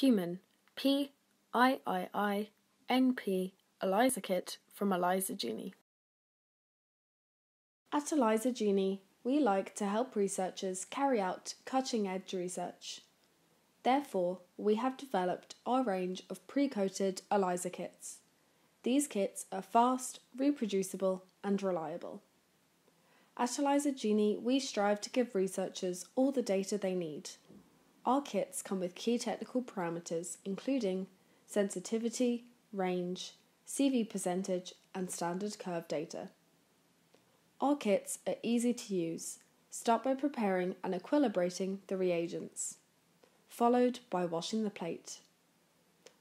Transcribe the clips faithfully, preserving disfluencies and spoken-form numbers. Human P I I I N P ELISA Kit from ELISA Genie. At ELISA Genie, we like to help researchers carry out cutting-edge research. Therefore, we have developed our range of pre-coated ELISA kits. These kits are fast, reproducible, and reliable. At ELISA Genie, we strive to give researchers all the data they need. Our kits come with key technical parameters, including sensitivity, range, C V percentage, and standard curve data. Our kits are easy to use. Start by preparing and equilibrating the reagents, followed by washing the plate.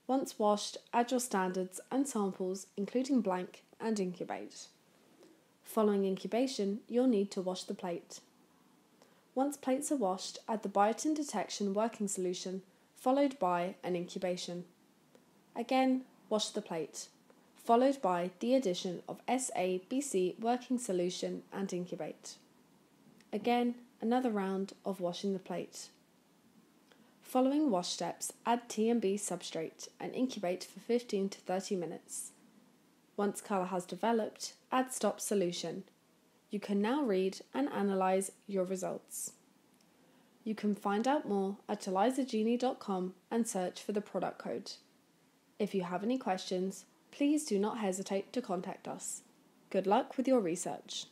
Once washed, add your standards and samples, including blank, and incubate. Following incubation, you'll need to wash the plate. Once plates are washed, add the biotin detection working solution, followed by an incubation. Again, wash the plate, followed by the addition of S A B C working solution and incubate. Again, another round of washing the plate. Following wash steps, add T M B substrate and incubate for fifteen to thirty minutes. Once colour has developed, add stop solution. You can now read and analyse your results. You can find out more at elisa genie dot com and search for the product code. If you have any questions, please do not hesitate to contact us. Good luck with your research.